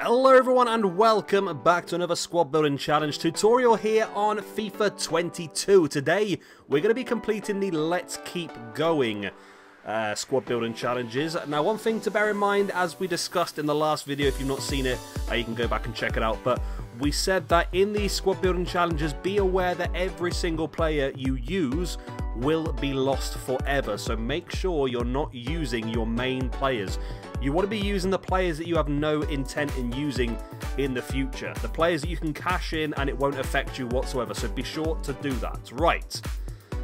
Hello everyone and welcome back to another squad building challenge tutorial here on FIFA 22. Today we're going to be completing the Let's Keep Going squad building challenges. Now one thing to bear in mind, as we discussed in the last video, if you've not seen it, you can go back and check it out, but we said that in these squad building challenges, be aware that every single player you use will be lost forever, so make sure you're not using your main players. You want to be using the players that you have no intent in using in the future. The players that you can cash in and it won't affect you whatsoever. So be sure to do that. Right.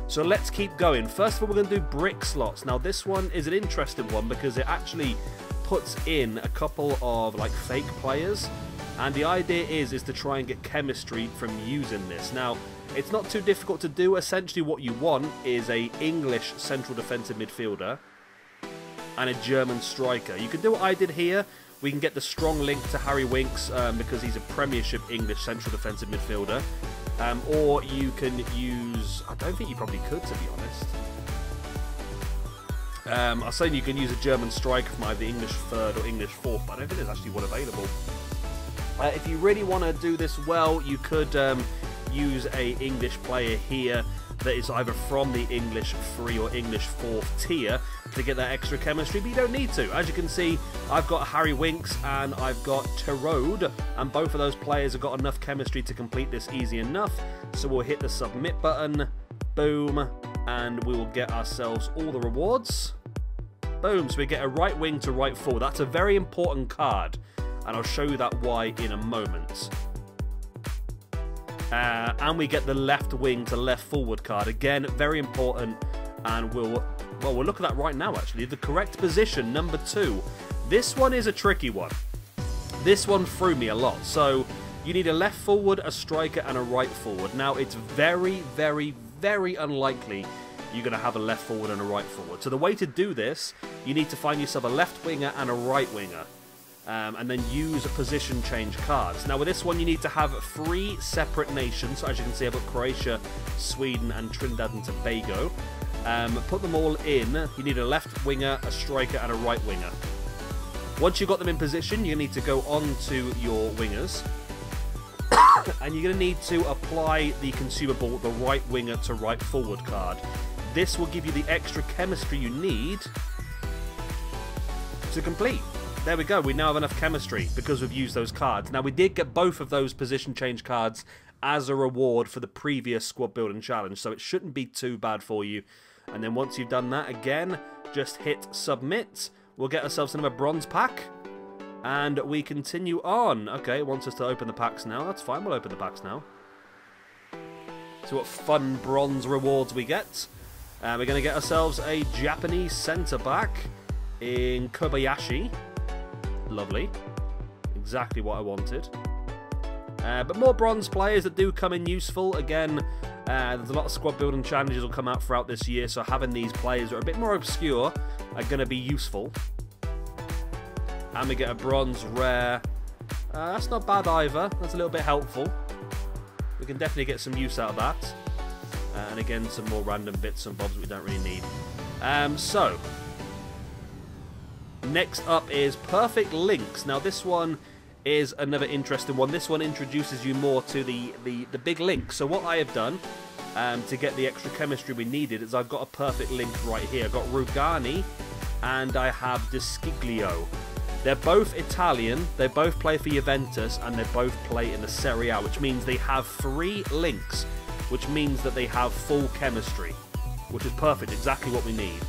So let's keep going. First of all, we're going to do brick slots. Now this one is an interesting one because it actually puts in a couple of like fake players. And the idea is to try and get chemistry from using this. Now it's not too difficult to do. Essentially what you want is an English central defensive midfielder and a German striker. You can do what I did here. We can get the strong link to Harry Winks because he's a Premiership English central defensive midfielder. Or you can use... I don't think you probably could, to be honest. I was saying you can use a German striker from either English 3rd or English 4th, but I don't think there's actually one available. If you really want to do this well, you could use an English player here that is either from the English 3 or English 4th tier to get that extra chemistry, but you don't need to. As you can see, I've got Harry Winks and I've got Tirod, and both of those players have got enough chemistry to complete this easy enough, so we'll hit the submit button, boom, and we will get ourselves all the rewards. Boom, so we get a right wing to right forward. That's a very important card, and I'll show you that why in a moment. And we get the left wing to left forward card. Again, very important, and we'll look at that right now, actually. The correct position, number 2. This one is a tricky one. This one threw me a lot. So you need a left forward, a striker, and a right forward. Now, it's very, very, very unlikely you're going to have a left forward and a right forward. So the way to do this, you need to find yourself a left winger and a right winger. And then use position change cards. Now with this one you need to have 3 separate nations. So as you can see I've got Croatia, Sweden and Trinidad and Tobago. Put them all in. You need a left winger, a striker and a right winger. Once you've got them in position you need to go on to your wingers. And you're going to need to apply the consumable, the right winger to right forward card. This will give you the extra chemistry you need to complete. There we go, we now have enough chemistry because we've used those cards. Now we did get both of those position change cards as a reward for the previous squad building challenge, so it shouldn't be too bad for you. And then once you've done that again, just hit submit. We'll get ourselves another bronze pack, and we continue on. Okay, it wants us to open the packs now, that's fine, we'll open the packs now. So what fun bronze rewards we get. We're going to get ourselves a Japanese centre-back in Kobayashi. Lovely. Exactly what I wanted. But more bronze players that do come in useful. Again, there's a lot of squad building challenges will come out throughout this year, so having these players that are a bit more obscure are going to be useful. And we get a bronze rare. That's not bad either. That's a little bit helpful. We can definitely get some use out of that. And again, some more random bits and bobs that we don't really need. So... next up is Perfect Links. Now this one is another interesting one. This one introduces you more to the big link. So what I have done to get the extra chemistry we needed is I've got a perfect link right here. I've got Rugani and I have Disciglio. They're both Italian, they both play for Juventus and they both play in the Serie A, which means they have 3 links, which means that they have full chemistry, which is perfect, exactly what we need.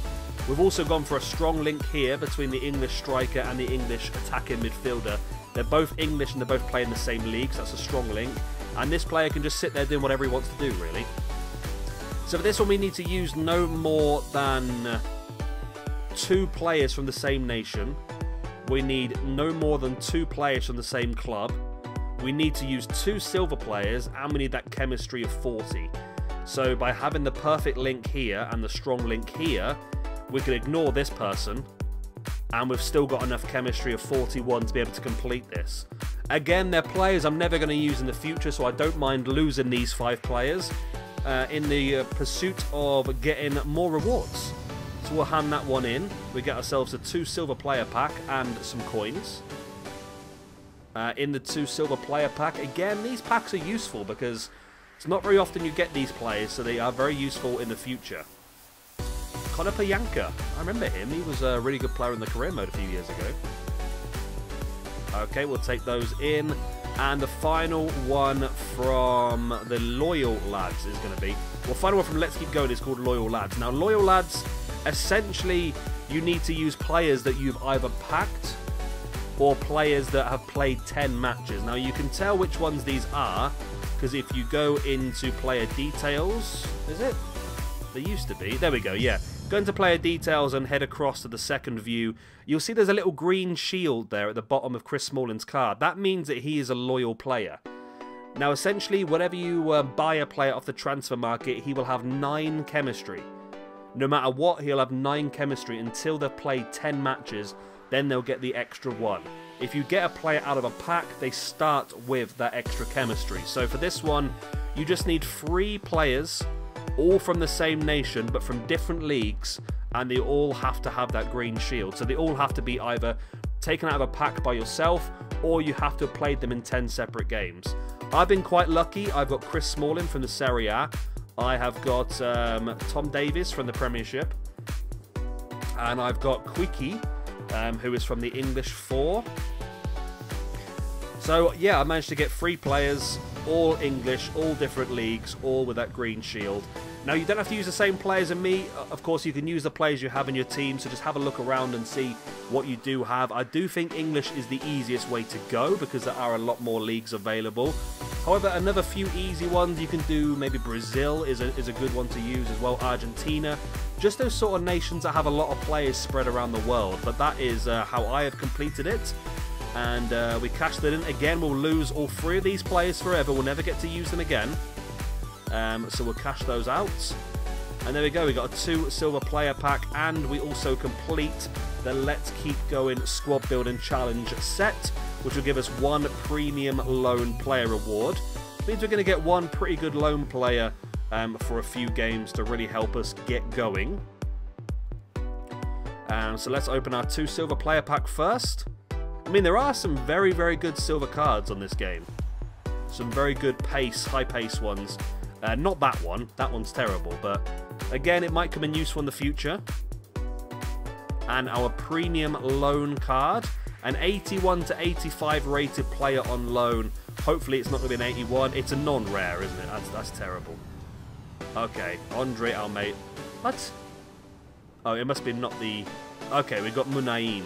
We've also gone for a strong link here between the English striker and the English attacking midfielder. They're both English and they both play in the same league, so that's a strong link. And this player can just sit there doing whatever he wants to do, really. So for this one, we need to use no more than 2 players from the same nation. We need no more than 2 players from the same club. We need to use 2 silver players, and we need that chemistry of 40. So by having the perfect link here and the strong link here, we can ignore this person, and we've still got enough chemistry of 41 to be able to complete this. Again, they're players I'm never going to use in the future, so I don't mind losing these 5 players in the pursuit of getting more rewards. So we'll hand that one in. We get ourselves a 2 silver player pack and some coins. in the 2 silver player pack. Again, these packs are useful because it's not very often you get these players, so they are very useful in the future. Konopoyanka, I remember him. He was a really good player in the career mode a few years ago. Okay, we'll take those in. And the final one from the Loyal Lads is going to be... Well, final one from Let's Keep Going is called Loyal Lads. Now, Loyal Lads, essentially, you need to use players that you've either packed or players that have played 10 matches. Now, you can tell which ones these are because if you go into player details... Is it? There used to be. There we go, yeah. Go into player details and head across to the second view. You'll see there's a little green shield there at the bottom of Chris Smalling's card. That means that he is a loyal player. Now, essentially, whenever you buy a player off the transfer market, he will have 9 chemistry. No matter what, he'll have 9 chemistry until they've played 10 matches. Then they'll get the extra 1. If you get a player out of a pack, they start with that extra chemistry. So for this one, you just need 3 players, all from the same nation but from different leagues, and they all have to have that green shield. So they all have to be either taken out of a pack by yourself or you have to have played them in 10 separate games. I've been quite lucky. I've got Chris Smalling from the Serie A. I have got Tom Davies from the Premiership. And I've got Quickie, who is from the English 4. So yeah, I managed to get 3 players, all English, all different leagues, all with that green shield. Now, you don't have to use the same players as me. Of course, you can use the players you have in your team, so just have a look around and see what you do have. I do think English is the easiest way to go because there are a lot more leagues available. However, another few easy ones you can do, maybe Brazil is a good one to use as well, Argentina. Just those sort of nations that have a lot of players spread around the world. But that is how I have completed it. And we cashed that in. Again, we'll lose all 3 of these players forever. We'll never get to use them again. So we'll cash those out. And there we go. We got a 2 silver player pack. And we also complete the Let's Keep Going Squad Building Challenge set, which will give us 1 premium loan player award. Means we're going to get 1 pretty good loan player for a few games to really help us get going. So let's open our 2 silver player pack first. I mean, there are some very, very good silver cards on this game. Some very good pace, high pace ones. Not that one. That one's terrible. But again, it might come in useful in the future. And our premium loan card. An 81 to 85 rated player on loan. Hopefully it's not going to be an 81. It's a non-rare, isn't it? That's terrible. Okay, Andre Almeida. What? Oh, it must be not the... Okay, we've got Munain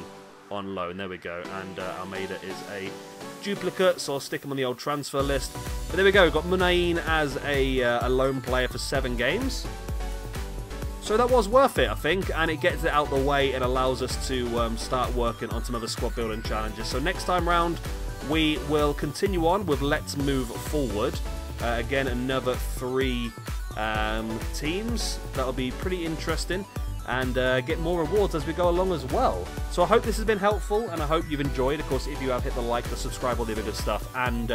on loan, there we go, and Almeida is a duplicate, so I'll stick him on the old transfer list. But there we go, we've got Munain as a loan player for 7 games. So that was worth it, I think, and it gets it out the way and allows us to start working on some other squad building challenges. So next time round, we will continue on with Let's Move Forward. Again, another 3 teams. That'll be pretty interesting. And get more rewards as we go along as well. So I hope this has been helpful, and I hope you've enjoyed. Of course, if you have, hit the like, the subscribe, all the other good stuff. And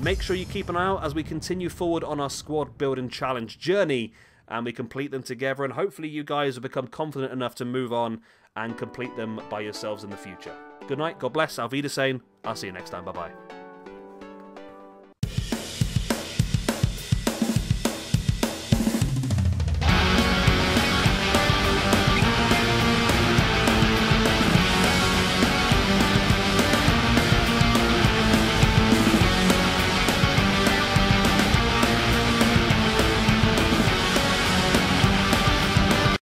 make sure you keep an eye out as we continue forward on our squad building challenge journey, and we complete them together. And hopefully you guys will become confident enough to move on and complete them by yourselves in the future. Good night, God bless, auf Wiedersehen. I'll see you next time, bye-bye.